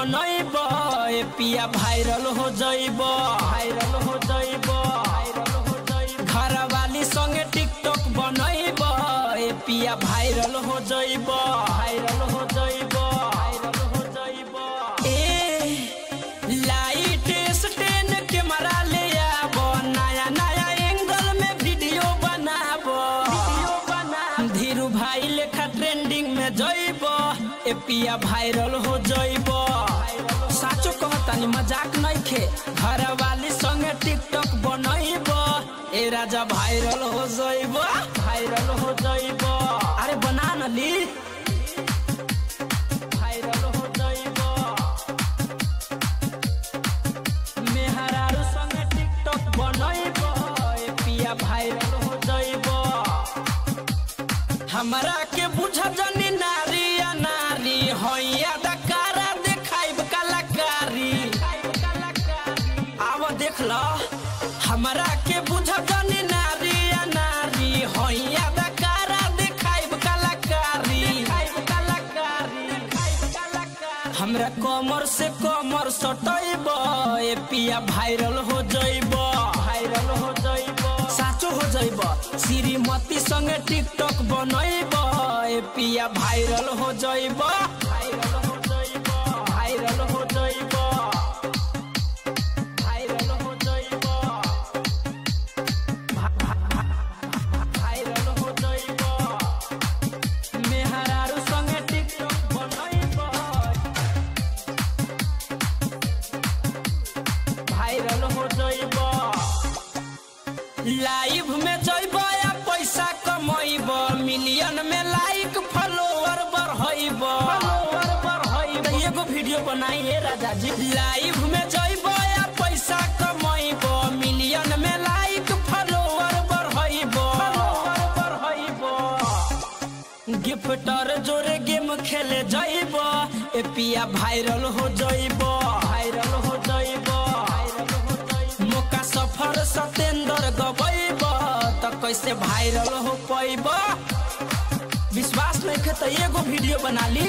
बनैब ए पिया वायरल हो जाइब वायरल हो जाइब वायरल हो जाइब घर वाली संगे टिकटॉक बनैब ए पिया वायरल हो जाइब वायरल हो जाइब वायरल हो जाइब ए लाइट स्टैंड कैमरा ले आब नया नया एंगल में वीडियो बनाब धीरू भाई लेखा ट्रेंडिंग में जाइब ए पिया वायरल हो जाइब साचो कहतानी मजाक नहीं खे घर वाली संगे टिकटॉक बनैब ए राजा वायरल हो जाइब अरे बना न ली वायरल हो जाइब मेहरारू संगे टिकटॉक बनैब ए पिया वायरल हो जाइब हमरा के बुझ जानी नारी होइया डकारा देखाइब कलाकारी आवा देख लो हमरा के बुझब जानी नारी नारी होइया डकारा देखाइब कलाकारी हमरा कमर से कमर सटैब ए पिया वायरल हो जाइब साचो हो जाइब श्रीमती संगे टिकटॉक बनैब ए पिया वायरल हो जाइब लाइव में जइब या पैसा कमैब मिलियन में लाइक फॉलोअर बढ़ैब एगो वीडियो बनाई है राजा जी लाइव में जइब या पैसा कमैब मिलियन में लाइक फॉलोअर बढ़ैब गिफ्टर जोरे गेम खेले जइब ए पिया वायरल हो जाइब मौका सफर सतेंद्र गबैब त कैसे वायरल हो पैब विश्वास नहीं करते एगो वीडियो बना ली।